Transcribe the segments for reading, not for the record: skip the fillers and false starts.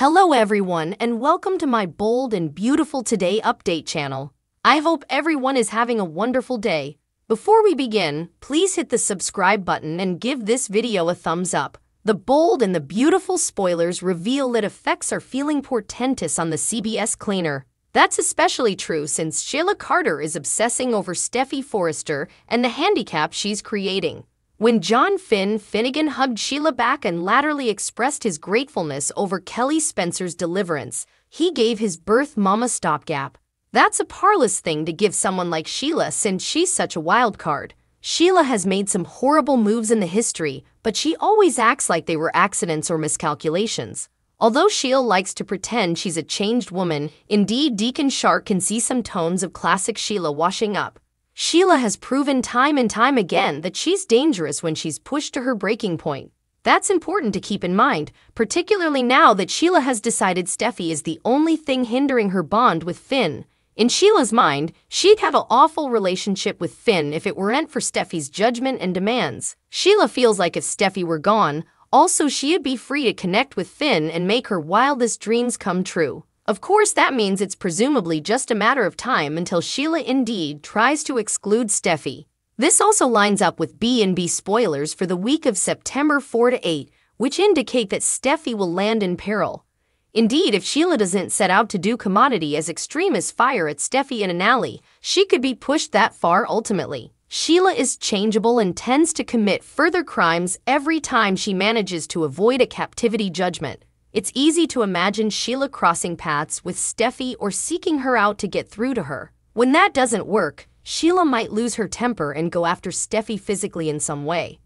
Hello everyone and welcome to my Bold and Beautiful Today update channel. I hope everyone is having a wonderful day. Before we begin, please hit the subscribe button and give this video a thumbs up. The bold and the beautiful spoilers reveal that effects are feeling portentous on the CBS cleaner. That's especially true since Sheila Carter is obsessing over Steffy Forrester and the handicap she's creating. When John Finnegan hugged Sheila back and latterly expressed his gratefulness over Kelly Spencer's deliverance, he gave his birth mama stopgap. That's a parlous thing to give someone like Sheila since she's such a wild card. Sheila has made some horrible moves in the history, but she always acts like they were accidents or miscalculations. Although Sheila likes to pretend she's a changed woman, indeed Deacon Sharpe can see some tones of classic Sheila washing up. Sheila has proven time and time again that she's dangerous when she's pushed to her breaking point. That's important to keep in mind, particularly now that Sheila has decided Steffy is the only thing hindering her bond with Finn. In Sheila's mind, she'd have an awful relationship with Finn if it weren't for Steffy's judgment and demands. Sheila feels like if Steffy were gone, also she'd be free to connect with Finn and make her wildest dreams come true. Of course, that means it's presumably just a matter of time until Sheila indeed tries to exclude Steffy. This also lines up with B&B spoilers for the week of September 4-8, which indicate that Steffy will land in peril. Indeed, if Sheila doesn't set out to do commodity as extreme as fire at Steffy in an alley, she could be pushed that far ultimately. Sheila is changeable and tends to commit further crimes every time she manages to avoid a captivity judgment. It's easy to imagine Sheila crossing paths with Steffy or seeking her out to get through to her. When that doesn't work, Sheila might lose her temper and go after Steffy physically in some way.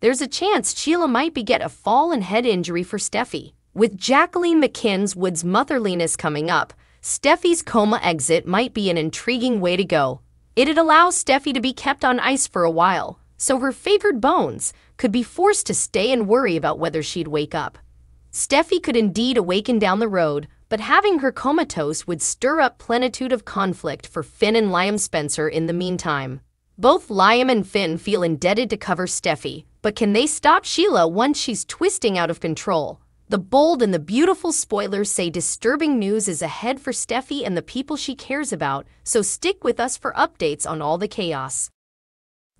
There's a chance Sheila might beget a fall and head injury for Steffy. With Jacqueline McKinn's Wood's motherliness coming up, Steffy's coma exit might be an intriguing way to go. It'd allow Steffy to be kept on ice for a while, so her favored bones could be forced to stay and worry about whether she'd wake up. Steffy could indeed awaken down the road, but having her comatose would stir up plenitude of conflict for Finn and Liam Spencer in the meantime. Both Liam and Finn feel indebted to cover Steffy, but can they stop Sheila once she's twisting out of control? The bold and the beautiful spoilers say disturbing news is ahead for Steffy and the people she cares about, so stick with us for updates on all the chaos.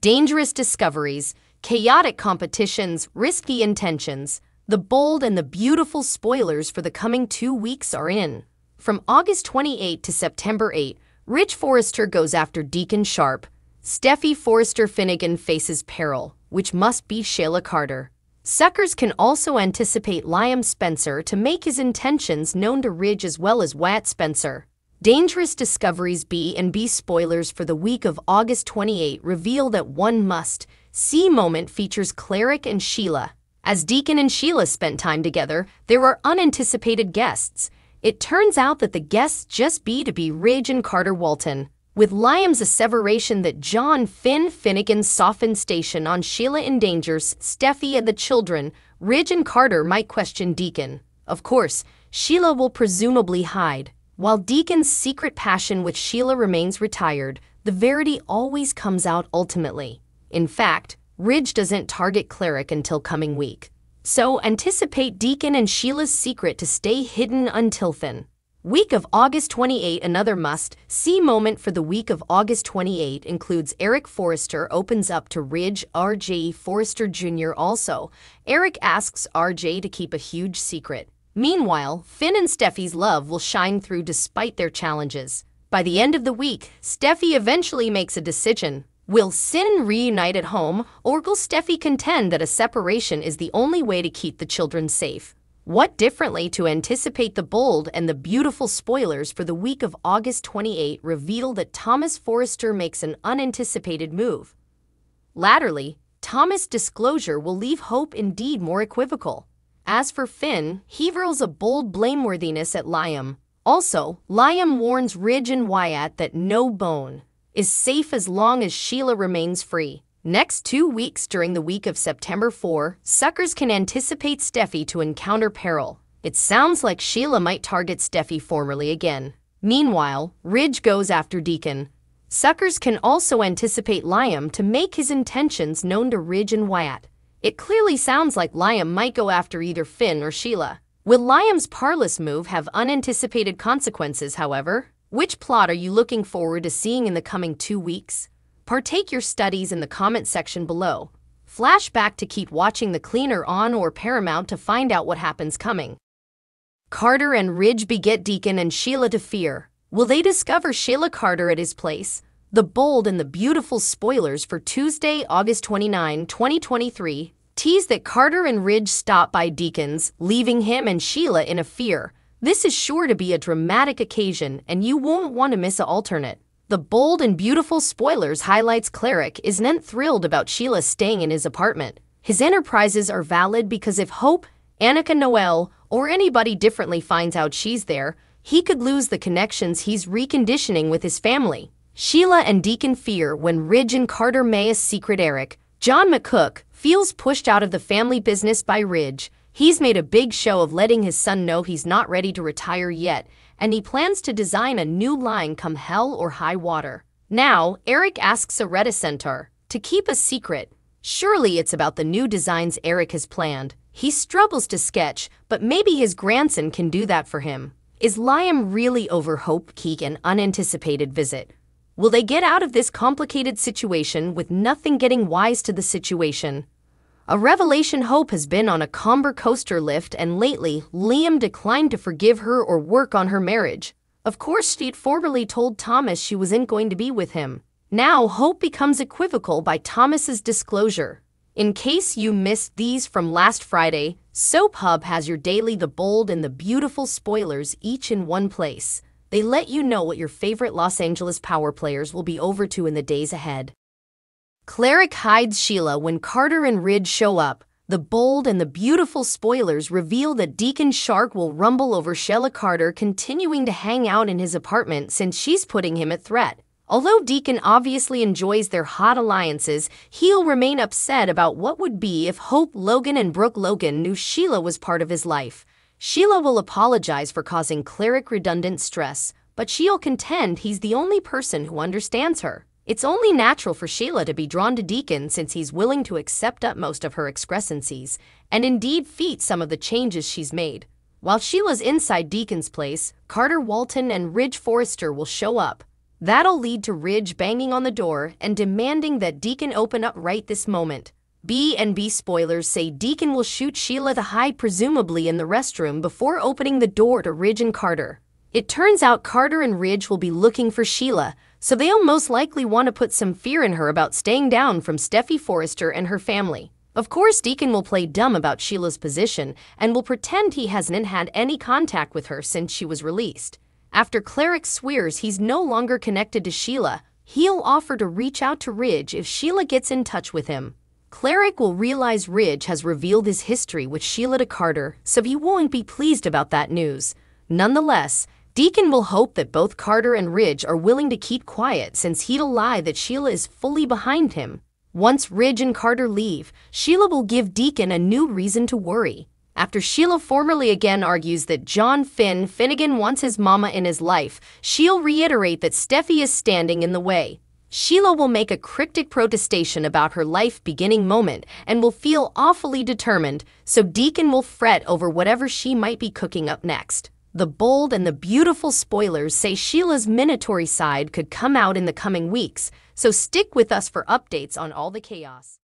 Dangerous discoveries, chaotic competitions, risky intentions. The bold and the beautiful spoilers for the coming 2 weeks are in. From August 28 to September 8, Ridge Forrester goes after Deacon Sharpe. Steffy Forrester Finnegan faces peril, which must be Sheila Carter. Suckers can also anticipate Liam Spencer to make his intentions known to Ridge as well as Wyatt Spencer. Dangerous discoveries B&B spoilers for the week of August 28 reveal that one must-see moment features Cleric and Sheila. As Deacon and Sheila spent time together, there are unanticipated guests. It turns out that the guests just be Ridge and Carter Walton. With Liam's asseveration that John Finnegan's softened station on Sheila endangers Steffy and the children, Ridge and Carter might question Deacon. Of course, Sheila will presumably hide. While Deacon's secret passion with Sheila remains retired, the verity always comes out ultimately. In fact, Ridge doesn't target Cleric until coming week. So anticipate Deacon and Sheila's secret to stay hidden until then. Week of August 28. Another must-see moment for the week of August 28 includes Eric Forrester opens up to Ridge. R.J. Forrester Jr. also. Eric asks R.J. to keep a huge secret. Meanwhile, Finn and Steffy's love will shine through despite their challenges. By the end of the week, Steffy eventually makes a decision. Will Sin reunite at home, or will Steffy contend that a separation is the only way to keep the children safe? What differently to anticipate the bold and the beautiful spoilers for the week of August 28 reveal that Thomas Forrester makes an unanticipated move. Latterly, Thomas' disclosure will leave Hope indeed more equivocal. As for Finn, he hurls a bold blameworthiness at Liam. Also, Liam warns Ridge and Wyatt that no bone is safe as long as Sheila remains free. Next 2 weeks during the week of September 4, suckers can anticipate Steffy to encounter peril. It sounds like Sheila might target Steffy formally again. Meanwhile, Ridge goes after Deacon. Suckers can also anticipate Liam to make his intentions known to Ridge and Wyatt. It clearly sounds like Liam might go after either Finn or Sheila. Will Liam's parlous move have unanticipated consequences, however? Which plot are you looking forward to seeing in the coming 2 weeks? Partake your studies in the comment section below. Flashback to keep watching The Cleaner on or Paramount to find out what happens coming. Carter and Ridge beget Deacon and Sheila to fear. Will they discover Sheila Carter at his place? The Bold and the Beautiful spoilers for Tuesday, August 29, 2023, tease that Carter and Ridge stop by Deacon's, leaving him and Sheila in a fear. This is sure to be a dramatic occasion, and you won't want to miss an alternate. The Bold and Beautiful spoilers highlights Cleric isn't thrilled about Sheila staying in his apartment. His enterprises are valid because if Hope, Annika Noel, or anybody differently finds out she's there, he could lose the connections he's reconditioning with his family. Sheila and Deacon fear when Ridge and Carter may a secret Eric. John McCook feels pushed out of the family business by Ridge. He's made a big show of letting his son know he's not ready to retire yet, and he plans to design a new line come hell or high water. Now, Eric asks a reticenter to keep a secret. Surely it's about the new designs Eric has planned. He struggles to sketch, but maybe his grandson can do that for him. Is Liam really over Hope Keegan's unanticipated visit? Will they get out of this complicated situation with nothing getting wise to the situation? A revelation Hope has been on a comber coaster lift, and lately, Liam declined to forgive her or work on her marriage. Of course, she'd formerly told Thomas she wasn't going to be with him. Now, Hope becomes equivocal by Thomas's disclosure. In case you missed these from last Friday, Soap Hub has your daily The Bold and the Beautiful spoilers each in one place. They let you know what your favorite Los Angeles power players will be over to in the days ahead. Cleric hides Sheila when Carter and Ridge show up. The Bold and the Beautiful spoilers reveal that Deacon Sharpe will rumble over Sheila Carter continuing to hang out in his apartment since she's putting him at threat. Although Deacon obviously enjoys their hot alliances, he'll remain upset about what would be if Hope Logan and Brooke Logan knew Sheila was part of his life. Sheila will apologize for causing Cleric redundant stress, but she'll contend he's the only person who understands her. It's only natural for Sheila to be drawn to Deacon since he's willing to accept up most of her excrescencies, and indeed feat some of the changes she's made. While Sheila's inside Deacon's place, Carter Walton and Ridge Forrester will show up. That'll lead to Ridge banging on the door and demanding that Deacon open up right this moment. B&B spoilers say Deacon will shoot Sheila the high, presumably in the restroom, before opening the door to Ridge and Carter. It turns out Carter and Ridge will be looking for Sheila, so they'll most likely want to put some fear in her about staying down from Steffy Forrester and her family. Of course, Deacon will play dumb about Sheila's position and will pretend he hasn't had any contact with her since she was released. After Cleric swears he's no longer connected to Sheila, he'll offer to reach out to Ridge if Sheila gets in touch with him. Cleric will realize Ridge has revealed his history with Sheila to Carter, so he won't be pleased about that news. Nonetheless, Deacon will hope that both Carter and Ridge are willing to keep quiet since he'll lie that Sheila is fully behind him. Once Ridge and Carter leave, Sheila will give Deacon a new reason to worry. After Sheila formally again argues that John Finnegan wants his mama in his life, she'll reiterate that Steffy is standing in the way. Sheila will make a cryptic protestation about her life-beginning moment and will feel awfully determined, so Deacon will fret over whatever she might be cooking up next. The Bold and the Beautiful spoilers say Sheila's minatory side could come out in the coming weeks, so stick with us for updates on all the chaos.